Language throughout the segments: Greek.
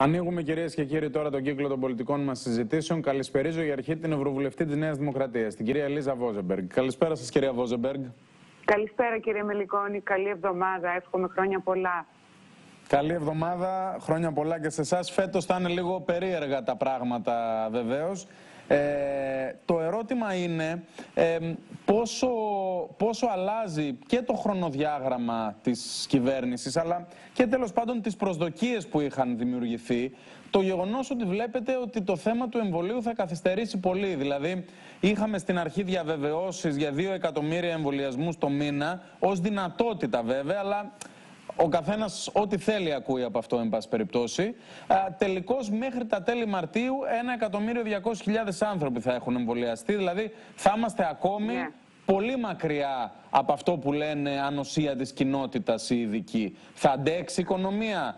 Ανοίγουμε, κυρίες και κύριοι, τώρα τον κύκλο των πολιτικών μας συζητήσεων. Καλησπερίζω για αρχή την Ευρωβουλευτή της Νέας Δημοκρατίας, την κυρία Ελίζα Βόζεμπεργκ. Καλησπέρα σας, κυρία Βόζεμπεργκ. Καλησπέρα, κύριε Μελιγγώνη. Καλή εβδομάδα. Εύχομαι χρόνια πολλά. Καλή εβδομάδα. Χρόνια πολλά και σε εσάς. Φέτος θα είναι λίγο περίεργα τα πράγματα, βεβαίως. Το ερώτημα είναι πόσο αλλάζει και το χρονοδιάγραμμα της κυβέρνησης, αλλά και τέλος πάντων τις προσδοκίες που είχαν δημιουργηθεί, το γεγονός ότι βλέπετε ότι το θέμα του εμβολίου θα καθυστερήσει πολύ. Δηλαδή, είχαμε στην αρχή διαβεβαιώσεις για 2 εκατομμύρια εμβολιασμούς το μήνα, ως δυνατότητα βέβαια, αλλά ο καθένας ό,τι θέλει ακούει από αυτό, εν πάση περιπτώσει. Τελικώς, μέχρι τα τέλη Μαρτίου, 1.200.000 άνθρωποι θα έχουν εμβολιαστεί. Δηλαδή, θα είμαστε ακόμη πολύ μακριά από αυτό που λένε ανοσία της κοινότητας οι ειδικοί. Θα αντέξει η οικονομία,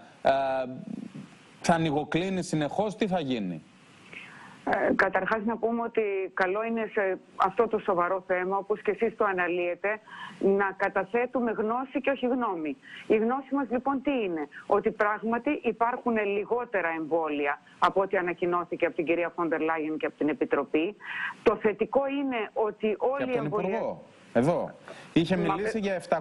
θα ανοιγοκλίνει συνεχώς, τι θα γίνει? Καταρχάς να πούμε ότι καλό είναι σε αυτό το σοβαρό θέμα, όπως και εσείς το αναλύετε, να καταθέτουμε γνώση και όχι γνώμη. Η γνώση μας λοιπόν τι είναι? Ότι πράγματι υπάρχουν λιγότερα εμβόλια από ό,τι ανακοινώθηκε από την κυρία Φον ντερ Λάιεν και από την Επιτροπή. Το θετικό είναι ότι όλοι οι εμβολιασμοί... Εδώ. Είχε μιλήσει για 700.000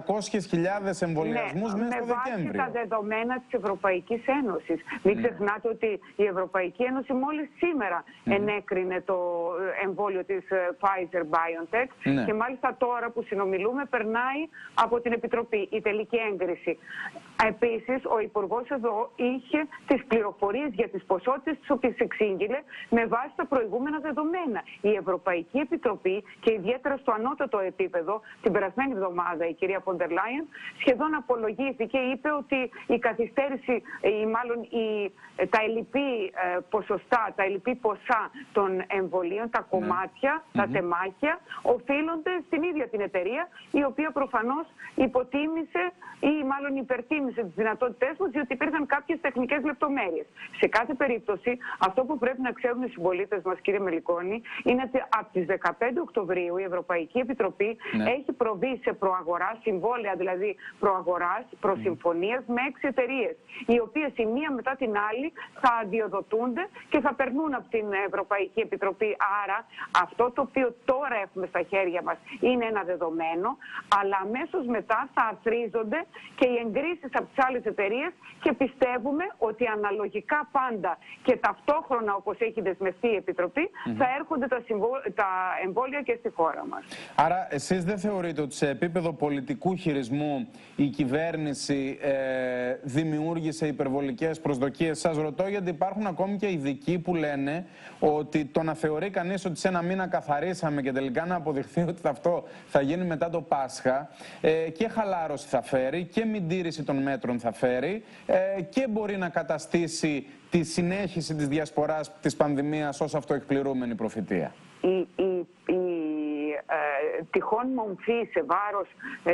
εμβολιασμούς μέσα στο Δεκέμβριο. Με βάση τα δεδομένα της Ευρωπαϊκής Ένωσης. Μην ξεχνάτε ότι η Ευρωπαϊκή Ένωση μόλις σήμερα ενέκρινε το εμβόλιο της Pfizer-BioNTech και μάλιστα τώρα που συνομιλούμε περνάει από την Επιτροπή η τελική έγκριση. Επίσης, ο Υπουργός εδώ είχε τις πληροφορίες για τις ποσότητες τις οποίες εξήγηλε με βάση τα προηγούμενα δεδομένα. Η Ευρωπαϊκή Επιτροπή και ιδιαίτερα στο ανώτατο επίπεδο, εδώ, την περασμένη εβδομάδα η κυρία Φον ντερ Λάιεν σχεδόν απολογήθηκε, είπε ότι η καθυστέρηση ή μάλλον τα ελλιπή ποσοστά, τα ελλιπή ποσά των εμβολίων, τα κομμάτια, τα τεμάχια, οφείλονται στην ίδια την εταιρεία, η οποία προφανώς υποτίμησε ή μάλλον υπερτίμησε τις δυνατότητές μας, διότι υπήρχαν κάποιες τεχνικές λεπτομέρειες. Σε κάθε περίπτωση, αυτό που πρέπει να ξέρουν οι συμπολίτες μας, κύριε Μελιγγώνη, είναι ότι από τις 15 Οκτωβρίου η Ευρωπαϊκή Επιτροπή έχει προβεί σε προαγορά, συμβόλαια δηλαδή προαγοράς, προσυμφωνίας με 6 εταιρείες, οι οποίες η μία μετά την άλλη θα αδειοδοτούνται και θα περνούν από την Ευρωπαϊκή Επιτροπή. Άρα αυτό το οποίο τώρα έχουμε στα χέρια μας είναι ένα δεδομένο, αλλά αμέσως μετά θα αρθρίζονται και οι εγκρίσεις από τις άλλες εταιρείες και πιστεύουμε ότι αναλογικά πάντα και ταυτόχρονα, όπως έχει δεσμευτεί η Επιτροπή, θα έρχονται τα εμβόλια και στη χώρα μας. Άρα εσείς δεν θεωρείτε ότι σε επίπεδο πολιτικού χειρισμού η κυβέρνηση δημιούργησε υπερβολικές προσδοκίες? Σας ρωτώ γιατί υπάρχουν ακόμη και ειδικοί που λένε ότι το να θεωρεί κανείς ότι σε ένα μήνα καθαρίσαμε και τελικά να αποδειχθεί ότι αυτό θα γίνει μετά το Πάσχα, και χαλάρωση θα φέρει και μη τήρηση των μέτρων θα φέρει και μπορεί να καταστήσει τη συνέχιση της διασποράς της πανδημίας ως αυτοεκπληρούμενη προφητεία. Τυχόν μομφή σε βάρος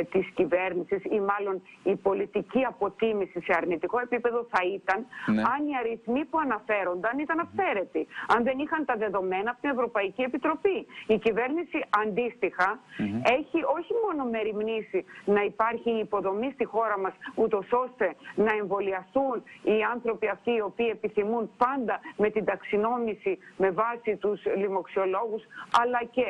της κυβέρνησης ή μάλλον η πολιτική αποτίμηση σε αρνητικό επίπεδο θα ήταν αν οι αριθμοί που αναφέρονταν ήταν αυθαίρετοι, αν δεν είχαν τα δεδομένα από την Ευρωπαϊκή Επιτροπή. Η κυβέρνηση αντίστοιχα έχει όχι μόνο μεριμνήσει να υπάρχει η υποδομή στη χώρα μας ούτως ώστε να εμβολιαστούν οι άνθρωποι αυτοί οι οποίοι επιθυμούν, πάντα με την ταξινόμηση με βάση τους λοιμοξιολόγους, αλλά και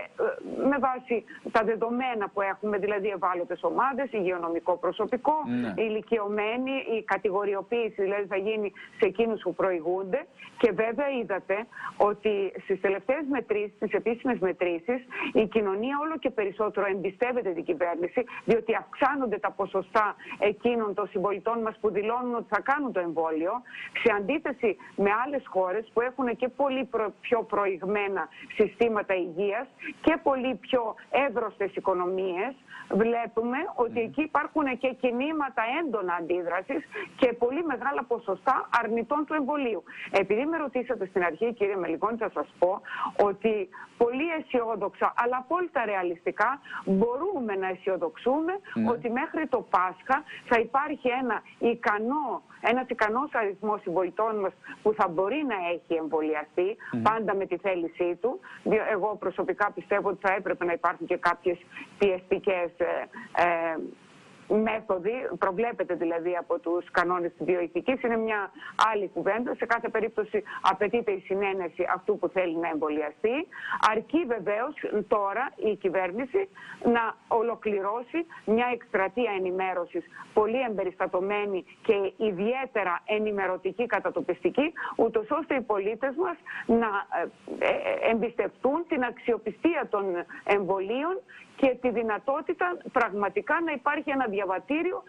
με βάση τα δεδομένα που έχουμε, δηλαδή ευάλωτες ομάδες, υγειονομικό προσωπικό, ηλικιωμένοι, η κατηγοριοποίηση δηλαδή θα γίνει σε εκείνους που προηγούνται. Και βέβαια είδατε ότι στις τελευταίες μετρήσεις, στις επίσημες μετρήσεις, η κοινωνία όλο και περισσότερο εμπιστεύεται την κυβέρνηση, διότι αυξάνονται τα ποσοστά εκείνων των συμπολιτών μας που δηλώνουν ότι θα κάνουν το εμβόλιο, σε αντίθεση με άλλες χώρες που έχουν και πολύ πιο προηγμένα συστήματα υγείας και πολύ πιο εύρωστες οικονομίες. Βλέπουμε ότι εκεί υπάρχουν και κινήματα έντονα αντίδρασης και πολύ μεγάλα ποσοστά αρνητών του εμβολίου. Επειδή με ρωτήσατε στην αρχή, κύριε Μελιγγώνη, θα σας πω ότι πολύ αισιόδοξα, αλλά απόλυτα ρεαλιστικά, μπορούμε να αισιοδοξούμε ότι μέχρι το Πάσχα θα υπάρχει ένας ικανός αριθμός συμπολιτών μας που θα μπορεί να έχει εμβολιαστεί, πάντα με τη θέλησή του. Εγώ προσωπικά πιστεύω ότι θα έπρεπε να υπάρχουν και κάποιες πιεστικές μέθοδοι, προβλέπεται δηλαδή από τους κανόνες της βιοηθικής, είναι μια άλλη κουβέντα. Σε κάθε περίπτωση απαιτείται η συνένεση αυτού που θέλει να εμβολιαστεί. Αρκεί βεβαίως τώρα η κυβέρνηση να ολοκληρώσει μια εκστρατεία ενημέρωσης πολύ εμπεριστατωμένη και ιδιαίτερα ενημερωτική, κατατοπιστική, ούτως ώστε οι πολίτες μας να εμπιστευτούν την αξιοπιστία των εμβολίων και τη δυνατότητα πραγματικά να υπάρχει ένα διαβατήριο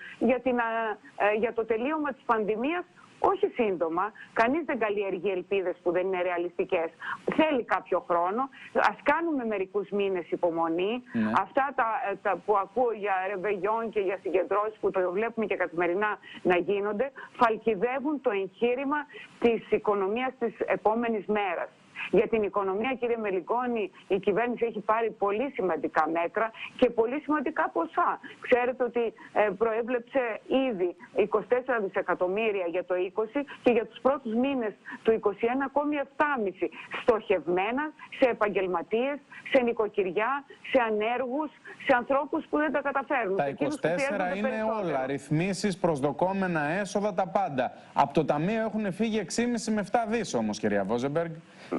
για το τελείωμα της πανδημίας. Όχι σύντομα, κανείς δεν καλλιεργεί ελπίδες που δεν είναι ρεαλιστικές. Θέλει κάποιο χρόνο, ας κάνουμε μερικούς μήνες υπομονή. Ναι. Αυτά τα που ακούω για ρεβεγιόν και για συγκεντρώσεις που το βλέπουμε και καθημερινά να γίνονται, φαλκιδεύουν το εγχείρημα της οικονομίας της επόμενης μέρας. Για την οικονομία, κύριε Μελιγγώνη, η κυβέρνηση έχει πάρει πολύ σημαντικά μέτρα και πολύ σημαντικά ποσά. Ξέρετε ότι προέβλεψε ήδη 24 δισεκατομμύρια για το 20 και για τους πρώτους μήνες του 21 ακόμη 7,5. Στοχευμένα σε επαγγελματίες, σε νοικοκυριά, σε ανέργους, σε ανθρώπους που δεν τα καταφέρνουν. Τα 24 είναι όλα. Ρυθμίσεις, προσδοκόμενα έσοδα, τα πάντα. Από το ταμείο έχουν φύγει 6,5 με 7 δις όμως, κυρία Βόζεμπεργκ.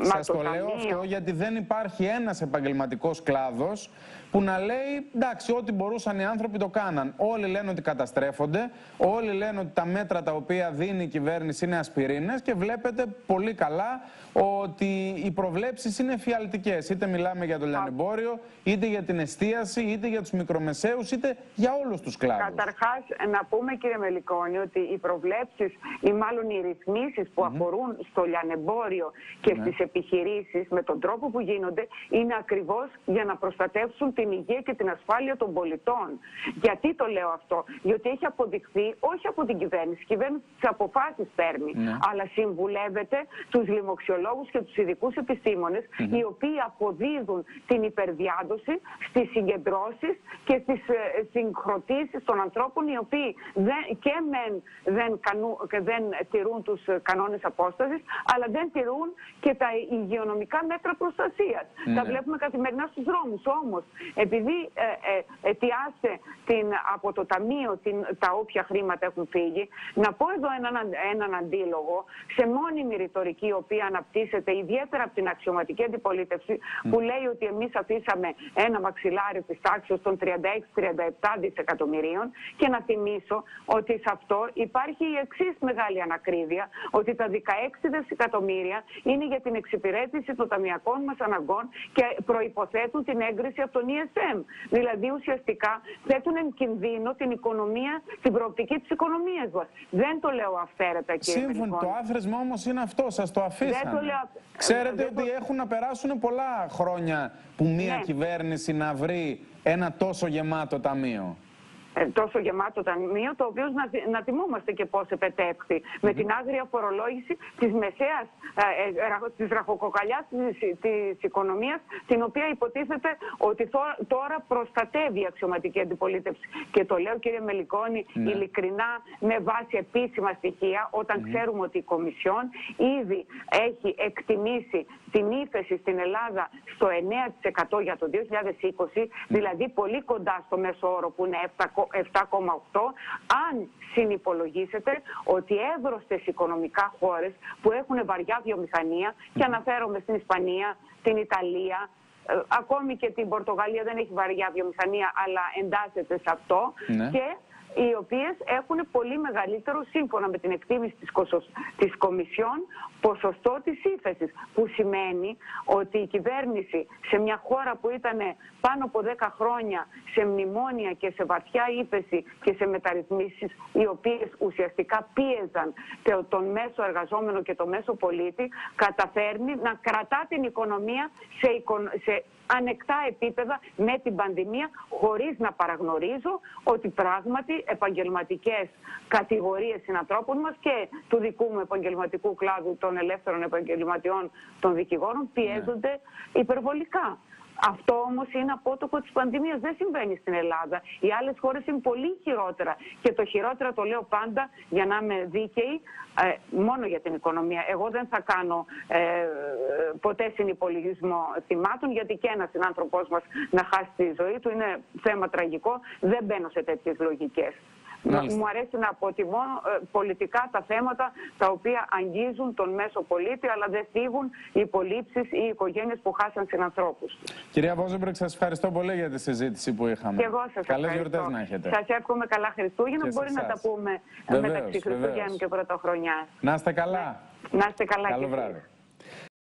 Σας το λέω αυτό γιατί δεν υπάρχει ένας επαγγελματικός κλάδος που να λέει εντάξει, ό,τι μπορούσαν οι άνθρωποι το κάναν. Όλοι λένε ότι καταστρέφονται, όλοι λένε ότι τα μέτρα τα οποία δίνει η κυβέρνηση είναι ασπιρίνες και βλέπετε πολύ καλά ότι οι προβλέψεις είναι φιαλτικές. Είτε μιλάμε για το λιανεμπόριο, είτε για την εστίαση, είτε για τους μικρομεσαίους, είτε για όλους τους κλάδους. Καταρχάς, να πούμε, κύριε Μελιγγώνη, ότι οι προβλέψεις ή μάλλον οι ρυθμίσεις που αφορούν στο λιανεμπόριο και στις επιχειρήσεις με τον τρόπο που γίνονται είναι ακριβώς για να προστατεύσουν την υγεία και την ασφάλεια των πολιτών. Γιατί το λέω αυτό? Διότι έχει αποδειχθεί, όχι από την κυβέρνηση, η κυβέρνηση τις αποφάσεις παίρνει, αλλά συμβουλεύεται τους λοιμοξιολόγους και τους ειδικούς επιστήμονες, οι οποίοι αποδίδουν την υπερδιάδοση στις συγκεντρώσεις και στις συγκροτήσεις των ανθρώπων, οι οποίοι δεν τηρούν τους κανόνες απόστασης, αλλά δεν τηρούν και τα υγειονομικά μέτρα προστασίας. Τα βλέπουμε καθημερινά στους δρόμους. Όμως, επειδή αιτιάστε από το ταμείο τα όποια χρήματα έχουν φύγει, να πω εδώ έναν αντίλογο σε μόνιμη ρητορική, η οποία αναπτύσσεται ιδιαίτερα από την αξιωματική αντιπολίτευση, που λέει ότι εμείς αφήσαμε ένα μαξιλάρι της τάξης των 36-37 δισεκατομμυρίων. Και να θυμίσω ότι σε αυτό υπάρχει η εξής μεγάλη ανακρίβεια, ότι τα 16 δισεκατομμύρια είναι για την εξυπηρέτηση των ταμιακών μας αναγκών και προϋποθέτουν την έγκριση από τον ESM. Δηλαδή ουσιαστικά θέτουν εν κινδύνο την οικονομία, την προοπτική της οικονομίας μας. Δεν το λέω αυθαίρετα, κύριε Μελιγγώνη. Το άθροισμα όμως είναι αυτό, σας το αφήσαμε. Ξέρετε ότι έχουν να περάσουν πολλά χρόνια που μία κυβέρνηση να βρει ένα τόσο γεμάτο ταμείο. Τόσο γεμάτο ταμείο, το οποίο να τιμούμαστε και πώς επετέχθη. Με την άγρια φορολόγηση της μεσαίας, της ραχοκοκαλιάς της οικονομίας, την οποία υποτίθεται ότι τώρα προστατεύει η αξιωματική αντιπολίτευση. Και το λέω, κύριε Μελιγγώνη, ειλικρινά, με βάση επίσημα στοιχεία, όταν ξέρουμε ότι η Κομισιόν ήδη έχει εκτιμήσει την ύφεση στην Ελλάδα στο 9% για το 2020, δηλαδή πολύ κοντά στο μέσο όρο που είναι 7,8, αν συνυπολογίσετε ότι εύρωστες οικονομικά χώρες που έχουν βαριά βιομηχανία, και αναφέρομαι στην Ισπανία, την Ιταλία, ακόμη και την Πορτογαλία δεν έχει βαριά βιομηχανία αλλά εντάσσεται σε αυτό, και οι οποίες έχουν πολύ μεγαλύτερο, σύμφωνα με την εκτίμηση της Κομισιόν, ποσοστό της ύφεσης, που σημαίνει ότι η κυβέρνηση σε μια χώρα που ήταν πάνω από 10 χρόνια σε μνημόνια και σε βαθιά ύφεση και σε μεταρρυθμίσεις οι οποίες ουσιαστικά πίεζαν τον μέσο εργαζόμενο και τον μέσο πολίτη, καταφέρνει να κρατά την οικονομία σε ανεκτά επίπεδα με την πανδημία, χωρίς να παραγνωρίζω ότι πράγματι επαγγελματικές κατηγορίες συνανθρώπων μας και του δικού μου επαγγελματικού κλάδου των ελεύθερων επαγγελματιών των δικηγόρων πιέζονται υπερβολικά. Αυτό όμως είναι απότοκο της πανδημίας. Δεν συμβαίνει στην Ελλάδα. Οι άλλες χώρες είναι πολύ χειρότερα. Και το χειρότερα το λέω πάντα για να είμαι δίκαιη, μόνο για την οικονομία. Εγώ δεν θα κάνω ποτέ συνυπολογισμό θυμάτων, γιατί και ένας συνάνθρωπός μας να χάσει τη ζωή του είναι θέμα τραγικό. Δεν μπαίνω σε τέτοιες λογικές. Μου αρέσει να αποτιμώ πολιτικά τα θέματα τα οποία αγγίζουν τον μέσο πολίτη, αλλά δεν θίγουν οι πολίψεις ή οι οικογένειες που χάσαν συνανθρώπους. Κυρία Βόζεμπεργκ, σας ευχαριστώ πολύ για τη συζήτηση που είχαμε. Και εγώ σας καλές γιορτές να έχετε. Σας εύχομαι καλά Χριστούγεννα. Μπορεί να τα πούμε μεταξύ Χριστουγέννου και Πρωτοχρονιάς. Να είστε καλά. Να είστε καλά. Καλό βράδυ.